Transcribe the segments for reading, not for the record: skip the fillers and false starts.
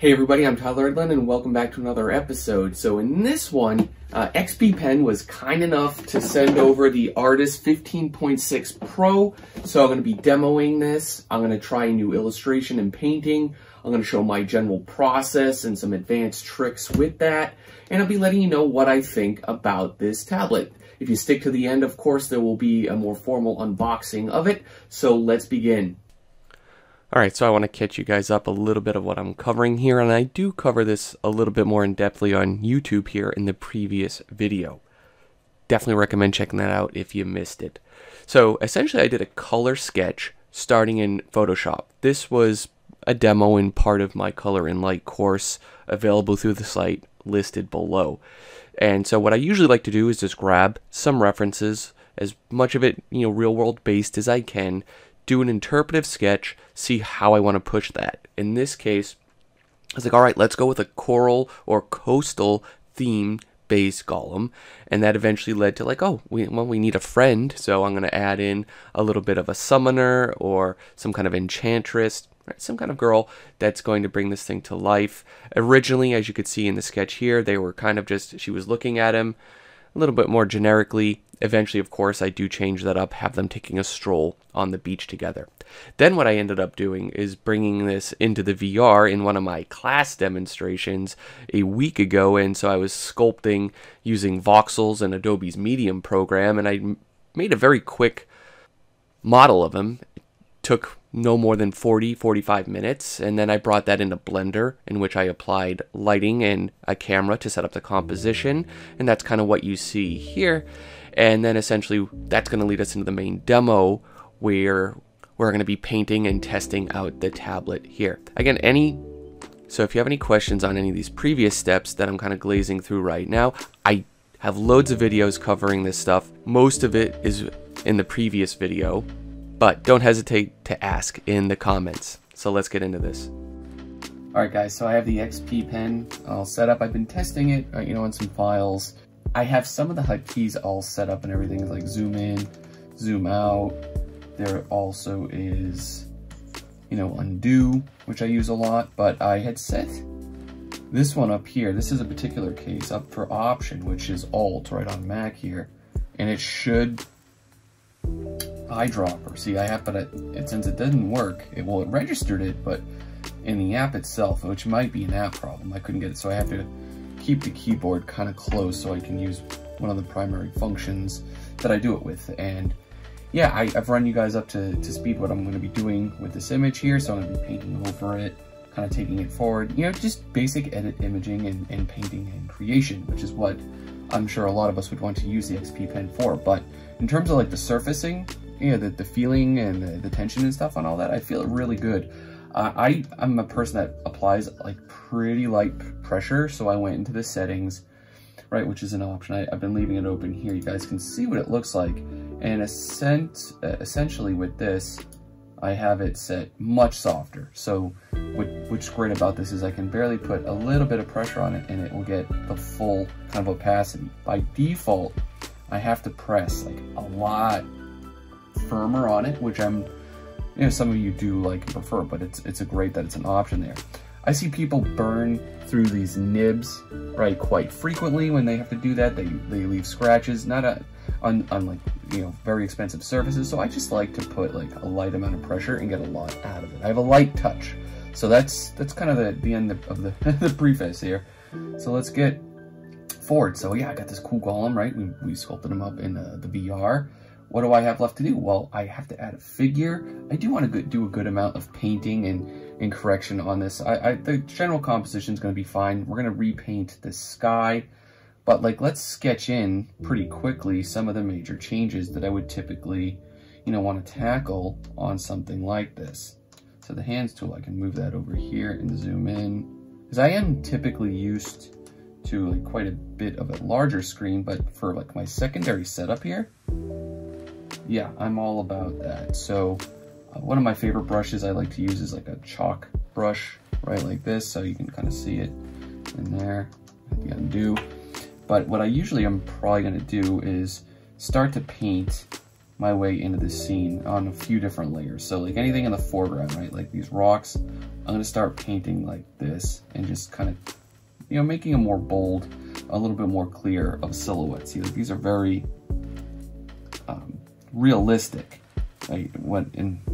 Hey everybody, I'm Tyler Edlin and welcome back to another episode. So in this one, XP-Pen was kind enough to send over the Artist 15.6 Pro. So I'm going to be demoing this. I'm going to try a new illustration and painting. I'm going to show my general process and some advanced tricks with that. And I'll be letting you know what I think about this tablet. If you stick to the end, of course, there will be a more formal unboxing of it. So let's begin. Alright, so I want to catch you guys up a little bit of what I'm covering here, and I do cover this a little bit more in-depthly on YouTube here in the previous video. Definitely recommend checking that out if you missed it. So essentially I did a color sketch starting in Photoshop. This was a demo and part of my color and light course available through the site listed below. And so what I usually like to do is just grab some references, as much of it, you know, real world based as I can, do an interpretive sketch, see how I want to push that. In this case, I was like, all right, let's go with a coral or coastal theme base golem. And that eventually led to like, oh, we need a friend. So I'm going to add in a little bit of a summoner or some kind of enchantress, right? Some kind of girl that's going to bring this thing to life. Originally, as you could see in the sketch here, they were kind of just, she was looking at him a little bit more generically. Eventually, of course, I do change that up, have them taking a stroll on the beach together. Then what I ended up doing is bringing this into the VR in one of my class demonstrations a week ago, and so I was sculpting using voxels and Adobe's Medium program, and I made a very quick model of him. It took no more than 45 minutes, and then I brought that into Blender, in which I applied lighting and a camera to set up the composition, and that's kind of what you see here. And then essentially that's going to lead us into the main demo where we're going to be painting and testing out the tablet here. Again, so if you have any questions on any of these previous steps that I'm kind of glazing through right now, I have loads of videos covering this stuff. Most of it is in the previous video, but don't hesitate to ask in the comments. So let's get into this. All right guys, so I have the XP-Pen all set up. I've been testing it, you know, on some files. I have some of the hotkeys all set up and everything, like zoom in, zoom out. There also is, you know, undo, which I use a lot, but I had set this one up here. This is a particular case up for option, which is alt right on Mac here, and it should eyedropper. See, I have, but it since it doesn't work, it registered it, but in the app itself, which might be an app problem, I couldn't get it, so I have to keep the keyboard kind of close so I can use one of the primary functions that I do it with. And yeah, I've run you guys up to speed what I'm going to be doing with this image here. So I'm going to be painting over it, kind of taking it forward, you know, just basic edit imaging and painting and creation, which is what I'm sure a lot of us would want to use the XP-Pen for. But in terms of like the surfacing, you know, the feeling and the tension and stuff on all that, I feel really good. I'm a person that applies like pretty light pressure, so I went into the settings, right, which is an option. I've been leaving it open here. You guys can see what it looks like, and essentially with this, I have it set much softer. So what's great about this is I can barely put a little bit of pressure on it, and it will get the full kind of opacity. By default, I have to press like a lot firmer on it, which I'm, you know, some of you do like prefer, but it's a great that it's an option there. I see people burn through these nibs, right, quite frequently when they have to do that. They leave scratches, not on like, you know, very expensive surfaces. So I just like to put like a light amount of pressure and get a lot out of it. I have a light touch. So that's kind of the end of the, the preface here. So let's get forward. So yeah, I got this cool golem, right? We sculpted him up in the VR. What do I have left to do? Well, I have to add a figure. I do want to do a good amount of painting and correction on this. The general composition is going to be fine. We're going to repaint the sky, but like, let's sketch in pretty quickly some of the major changes that I would typically, you know, want to tackle on something like this. So the hands tool, I can move that over here and zoom in, because I am typically used to like quite a bit of a larger screen, but for like my secondary setup here, yeah, I'm all about that. So one of my favorite brushes I like to use is like a chalk brush, right, like this. So you can kind of see it in there, the undo. But what I usually am probably gonna do is start to paint my way into this scene on a few different layers. So like anything in the foreground, right? Like these rocks, I'm gonna start painting like this and just kind of, you know, making a more bold, a little bit more clear of silhouettes. You know, these are very realistic, right?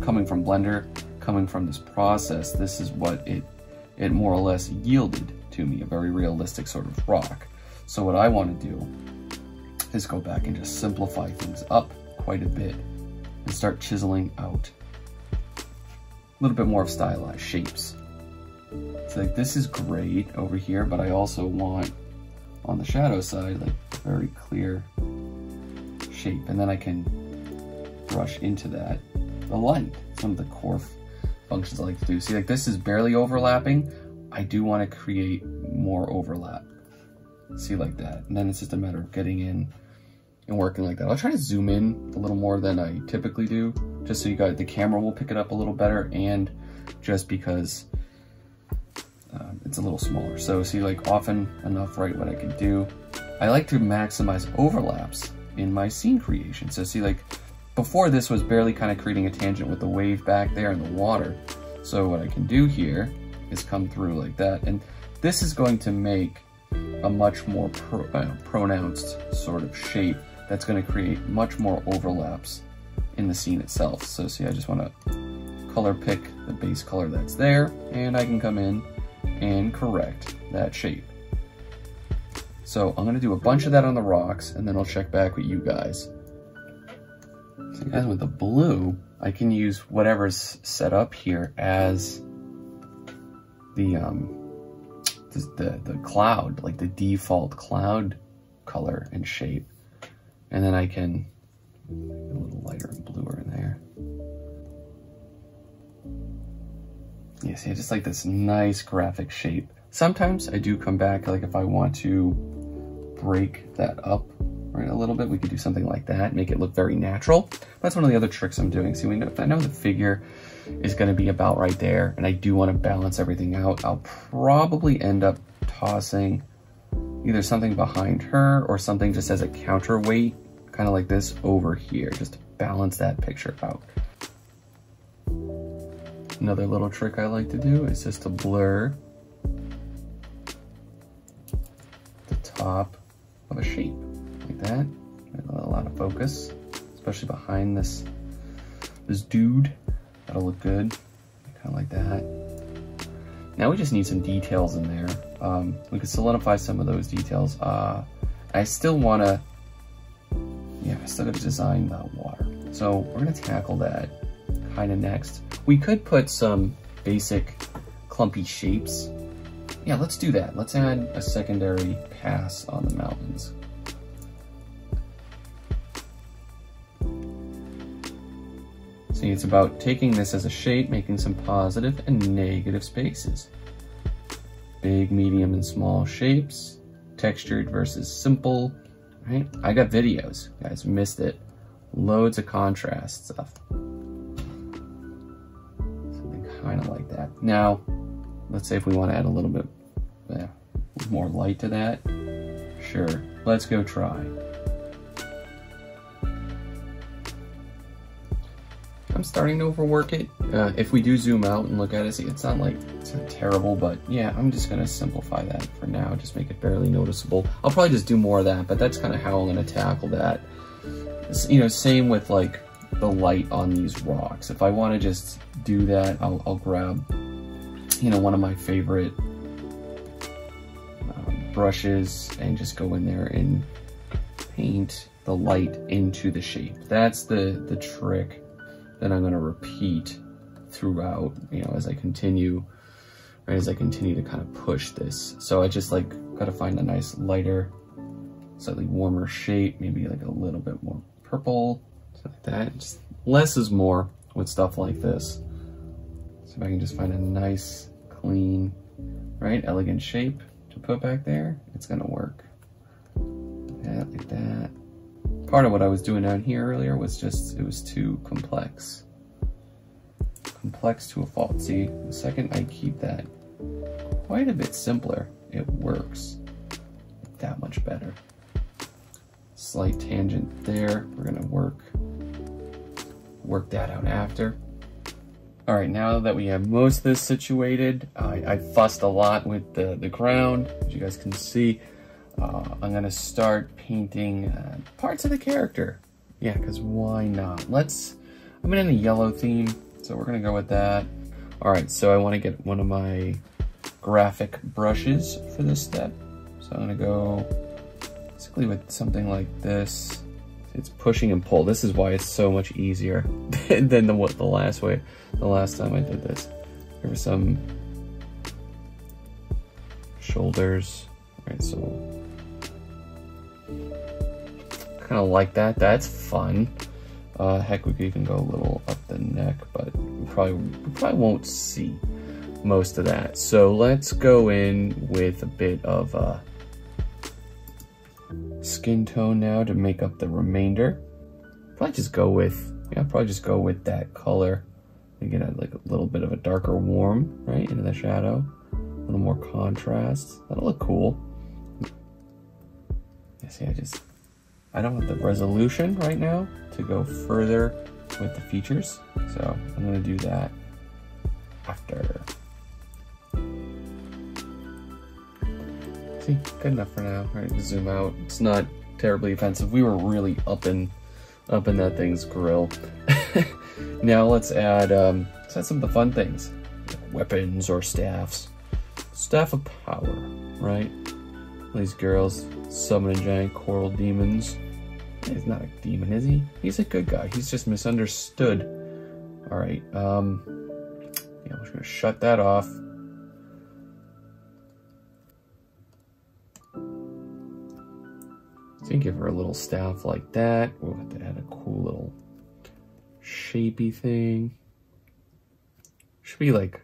Coming from Blender, coming from this process, this is what it more or less yielded to me, a very realistic sort of rock. So what I want to do is go back and just simplify things up quite a bit and start chiseling out a little bit more of stylized shapes. It's like, this is great over here, but I also want on the shadow side, like a very clear shape. And then I can brush into that the light, some of the core functions I like to do. See, like this is barely overlapping. I do want to create more overlap. See, like that. And then it's just a matter of getting in and working like that. I'll try to zoom in a little more than I typically do, just so you guys, the camera will pick it up a little better, and just because it's a little smaller. So see, like often enough, right, what I can do. I like to maximize overlaps in my scene creation. So see, like before this was barely kind of creating a tangent with the wave back there and the water. So what I can do here is come through like that. And this is going to make a much more pronounced sort of shape that's going to create much more overlaps in the scene itself. So see, I just want to color pick the base color that's there, and I can come in and correct that shape. So I'm going to do a bunch of that on the rocks, and then I'll check back with you guys. So guys, with the blue, I can use whatever's set up here as the cloud, like the default cloud color and shape. And then I can get a little lighter and bluer in there. Yeah, see, I just like this nice graphic shape. Sometimes I do come back, like if I want to break that up right a little bit, we could do something like that, make it look very natural. That's one of the other tricks I'm doing. See, I know the figure is gonna be about right there, and I do wanna balance everything out. I'll probably end up tossing either something behind her or something just as a counterweight, kinda like this over here, just to balance that picture out. Another little trick I like to do is just to blur the top of a shape, like that. A lot of focus, especially behind this dude. That'll look good, kind of like that. Now we just need some details in there. We could solidify some of those details. I still want to, yeah, I still got to design that water. So we're gonna tackle that kind of next. We could put some basic clumpy shapes. Yeah, let's do that. Let's add a secondary pass on the mountains. See, it's about taking this as a shape, making some positive and negative spaces. Big, medium, and small shapes, textured versus simple, right? I got videos, you guys missed it. Loads of contrast stuff. Something kind of like that. Now, let's say if we want to add a little bit more light to that. Sure, let's go try. I'm starting to overwork it. If we do zoom out and look at it, see, it's not like it's not terrible, but yeah, I'm just gonna simplify that for now, just make it barely noticeable. I'll probably just do more of that, but that's kind of how I'm gonna tackle that. It's, you know, same with like the light on these rocks. If I wanna just do that, I'll grab, you know, one of my favorite brushes and just go in there and paint the light into the shape. That's the trick. Then I'm going to repeat throughout, you know, as I continue, right, as I continue to kind of push this. So I just like got to find a nice lighter, slightly warmer shape, maybe like a little bit more purple, something like that. Just less is more with stuff like this. So if I can just find a nice, clean, right, elegant shape to put back there, it's going to work. Yeah, like that. Part of what I was doing down here earlier was just, it was too complex. Complex to a fault. See, the second I keep that quite a bit simpler, it works that much better. Slight tangent there. We're gonna work work that out after. All right, now that we have most of this situated, I fussed a lot with the ground, as you guys can see. I'm gonna start painting parts of the character. Yeah, because why not? I'm in a yellow theme, so we're gonna go with that. All right, so I wanna get one of my graphic brushes for this step. So I'm gonna go basically with something like this. It's pushing and pull. This is why it's so much easier than the last time I did this. There were some shoulders. All right, so kind of like that. That's fun. Heck, we could even go a little up the neck, but we probably won't see most of that. So let's go in with a bit of skin tone now to make up the remainder. Probably just go with that color. You get like a little bit of a darker warm right into the shadow, a little more contrast. That'll look cool. You see, I don't have the resolution right now to go further with the features, so I'm gonna do that after. See, good enough for now. All right, zoom out. It's not terribly offensive. We were really up in that thing's grill. Now let's add some of the fun things, like weapons or staffs. Staff of power, right? These girls summoning giant coral demons. He's not a demon, is he? He's a good guy. He's just misunderstood. All right. Yeah, I'm just gonna shut that off. So you can give her a little staff like that. We'll have to add a cool little shapey thing. Should be like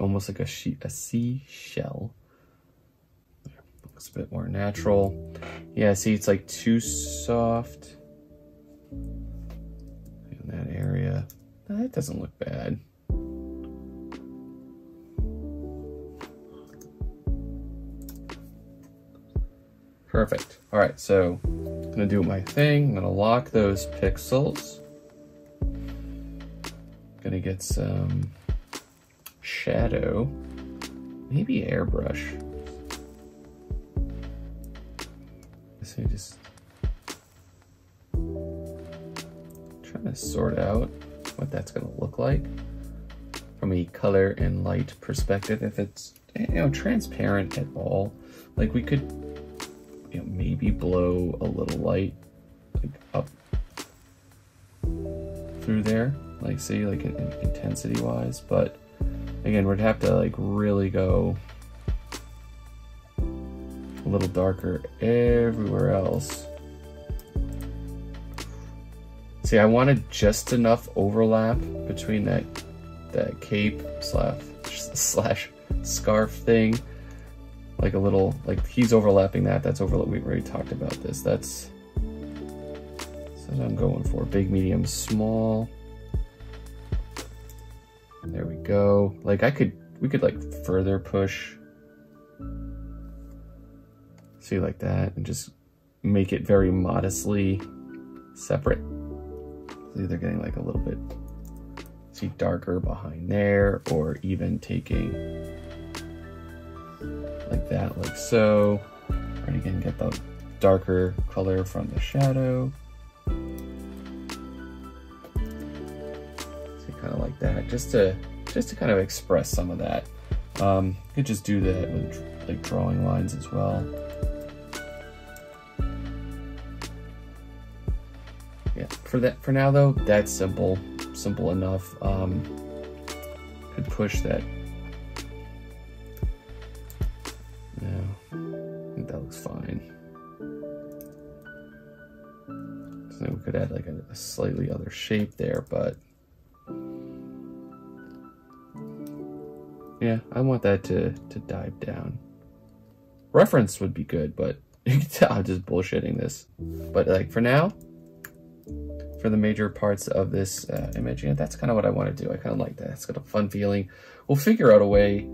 almost like a seashell. There, looks a bit more natural. Yeah, see, it's like too soft in that area. That doesn't look bad. Perfect. All right, so I'm gonna do my thing. I'm gonna lock those pixels. Gonna get some shadow, maybe airbrush. So just trying to sort out what that's gonna look like from a color and light perspective. If it's, you know, transparent at all, like we could. You know, maybe blow a little light like up through there, like see, like in intensity wise, but again, we'd have to like really go a little darker everywhere else. See, I wanted just enough overlap between that cape slash scarf thing. Like a little, like he's overlapping that. That's overlap. We've already talked about this. That's what I'm going for. Big, medium, small. There we go. Like we could like further push. See, like that, and just make it very modestly separate. See, they're getting like a little bit, see, darker behind there, or even taking. Like that, like so. And again, get the darker color from the shadow. So kind of like that, just to kind of express some of that. You could just do that with like drawing lines as well. Yeah, for now though, that's simple enough. Could push that. We could add like a slightly other shape there, but yeah, I want that to dive down. Reference would be good, but you can tell I'm just bullshitting this. But like for now, for the major parts of this image, yeah, that's kind of what I want to do. I kind of like that. It's got a fun feeling. We'll figure out a way,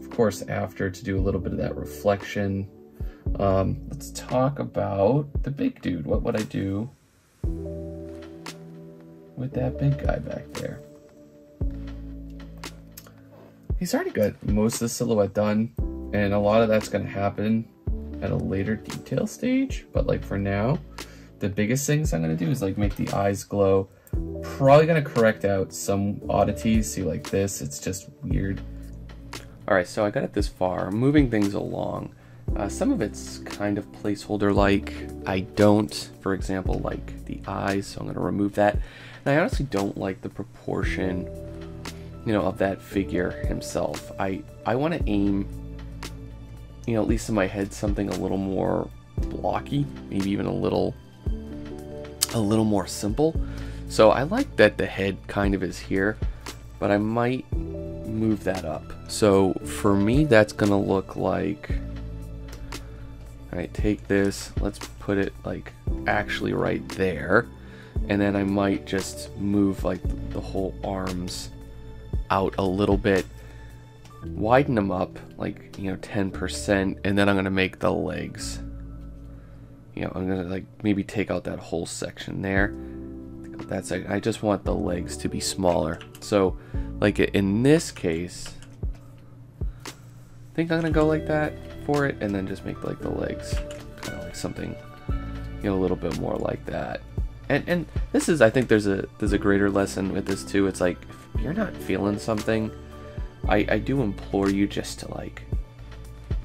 of course, after to do a little bit of that reflection. Let's talk about the big dude. What would I do with that bent guy back there. He's already got most of the silhouette done, and a lot of that's going to happen at a later detail stage, but like for now, the biggest things I'm going to do is like make the eyes glow. Probably going to correct out some oddities. See, like this, it's just weird. All right, so I got it this far, moving things along. Some of it's kind of placeholder-like. I don't, for example, like the eyes, so I'm going to remove that. And I honestly don't like the proportion, you know, of that figure himself. I want to aim, you know, at least in my head, something a little more blocky, maybe even a little more simple. So I like that the head kind of is here, but I might move that up. So for me, that's going to look like, all right, take this, let's put it like actually right there. And then I might just move like the whole arms out a little bit, widen them up like, you know, 10%. And then I'm going to make the legs, you know, I'm going to like maybe take out that whole section there. That's it. I just want the legs to be smaller. So like in this case, I think I'm going to go like that for it, and then just make like the legs kind of like something, you know, a little bit more like that. And this is, I think there's a greater lesson with this too. It's like, if you're not feeling something, I do implore you just to like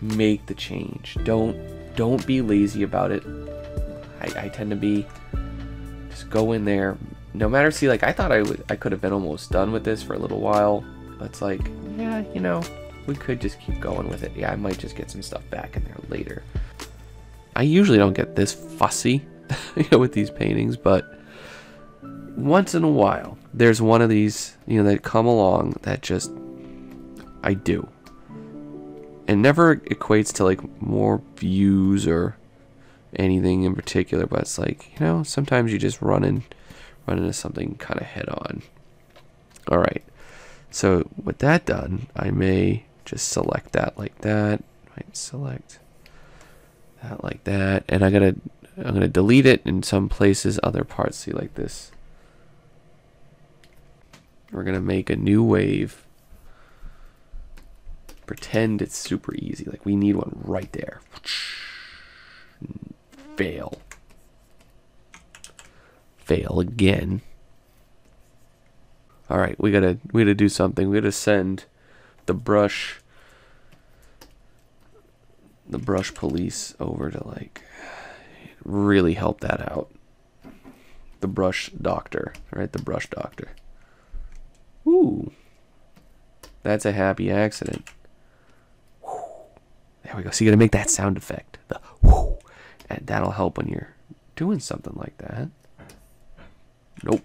make the change. Don't be lazy about it. I tend to be. Just go in there, no matter. See, like I thought I could have been almost done with this for a little while. It's like, yeah, you know, we could just keep going with it. Yeah, I might just get some stuff back in there later. I usually don't get this fussy, you know, with these paintings, but once in a while, there's one of these, you know, that come along that just, I do. And never equates to like more views or anything in particular, but it's like, you know, sometimes you just run into something kind of head on. All right, so with that done, I may just select that like that. I might select that like that, and I'm gonna delete it in some places, other parts. See, like this, we're gonna make a new wave. Pretend it's super easy, like we need one right there. Fail again. All right, we gotta do something. We gotta send the brush police over to like really help that out. The brush doctor, right? The brush doctor. Ooh, that's a happy accident. Woo. There we go. So you gotta make that sound effect. The whoo. And that'll help when you're doing something like that. Nope,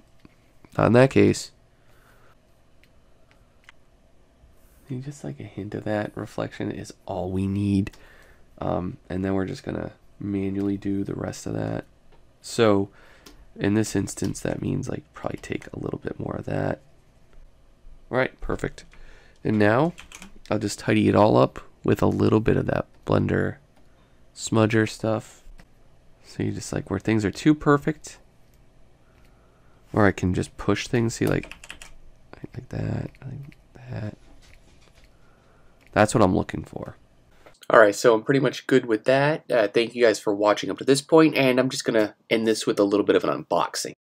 not in that case. And just like a hint of that reflection is all we need. And then we're just gonna manually do the rest of that. So in this instance, that means like probably take a little bit more of that. All right, perfect. And now I'll just tidy it all up with a little bit of that Blender smudger stuff. So you just like where things are too perfect, or I can just push things. See, like that, like that. That's what I'm looking for. All right, so I'm pretty much good with that. Thank you guys for watching up to this point, and I'm just gonna end this with a little bit of an unboxing.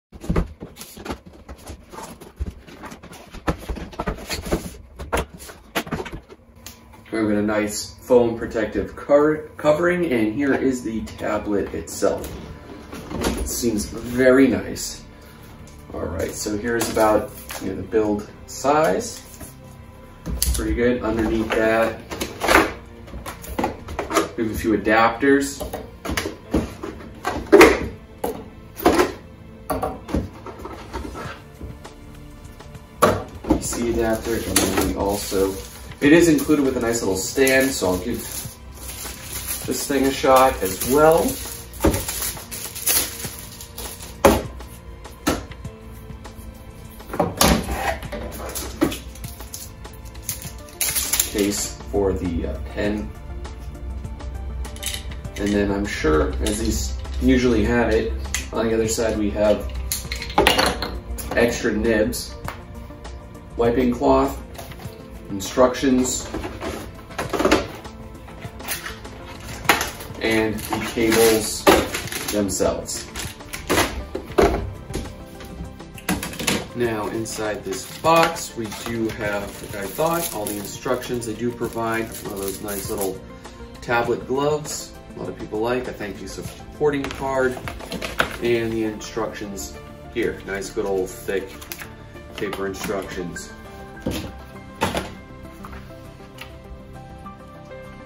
We've got a nice foam protective covering, and here is the tablet itself. It seems very nice. All right, so here's about, you know, the build size. Pretty good. Underneath that, we have a few adapters. PC adapter, and then we also. It is included with a nice little stand, so I'll give this thing a shot as well. Case for the pen. And then I'm sure, as these usually have it, on the other side we have extra nibs, wiping cloth, instructions, and the cables themselves. Now inside this box we do have, like I thought, all the instructions. They do provide one of those nice little tablet gloves a lot of people like, a thank you supporting card, and the instructions here. Nice good old thick paper instructions.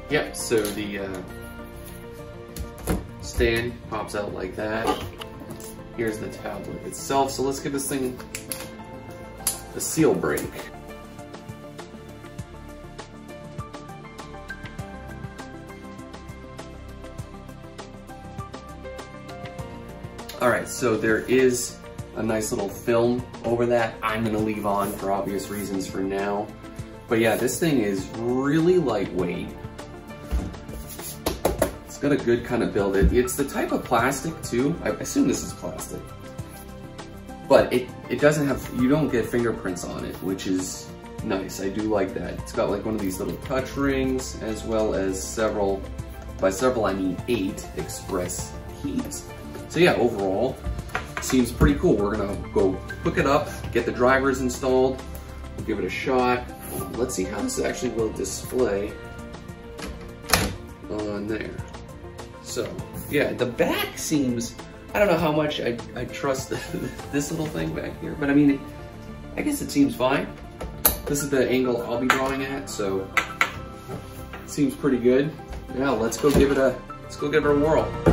Yep, so the stand pops out like that. Here's the tablet itself. So let's give this thing a seal break. All right, so there is a nice little film over that. I'm gonna leave on for obvious reasons for now. But yeah, this thing is really lightweight. It's got a good kind of build. It's the type of plastic too. I assume this is plastic. But it doesn't have, you don't get fingerprints on it, which is nice. I do like that. It's got like one of these little touch rings, as well as several, by several I mean 8 express keys. So yeah, overall, seems pretty cool. We're gonna go hook it up, get the drivers installed, we'll give it a shot. Let's see how this actually will display on there. So yeah, the back seems, I don't know how much I trust this little thing back here, but I mean, I guess it seems fine. This is the angle I'll be drawing at, so it seems pretty good. Now let's go give it a whirl.